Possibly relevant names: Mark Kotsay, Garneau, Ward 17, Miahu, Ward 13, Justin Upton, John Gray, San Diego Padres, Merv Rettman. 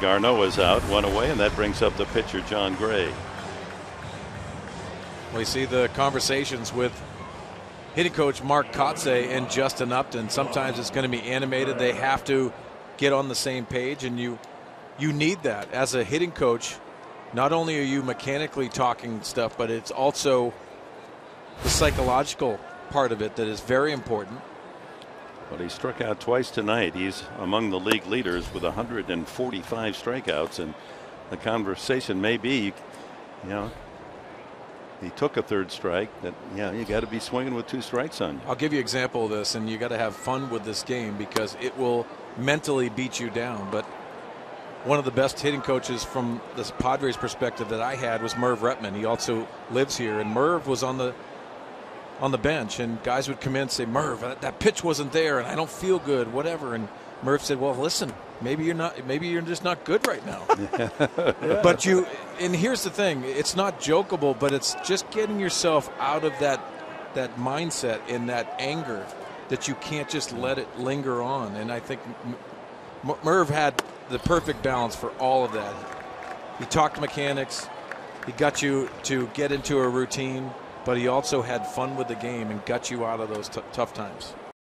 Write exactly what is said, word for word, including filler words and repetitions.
Garneau is out, one away, and that brings up the pitcher, John Gray. We see the conversations with hitting coach Mark Kotsay and Justin Upton. Sometimes it's going to be animated. They have to get on the same page, and you you need that as a hitting coach. Not only are you mechanically talking stuff, but it's also the psychological part of it that is very important. But he struck out twice tonight. He's among the league leaders with one hundred forty-five strikeouts, and the conversation may be, you know, he took a third strike. That, yeah, you got to be swinging with two strikes on you. I'll give you an example of this, and you got to have fun with this game because it will mentally beat you down. But one of the best hitting coaches from this Padres perspective that I had was Merv Rettman. He also lives here, and Merv was on the on the bench, and guys would come in and say, Merv, that pitch wasn't there, and I don't feel good, whatever. And Merv said, well, listen, maybe you're not, maybe you're just not good right now. Yeah. But you, and here's the thing, it's not jokeable, but it's just getting yourself out of that that mindset and that anger that you can't just let it linger on. And I think Merv had the perfect balance for all of that. He talked mechanics, he got you to get into a routine, but he also had fun with the game and got you out of those tough times.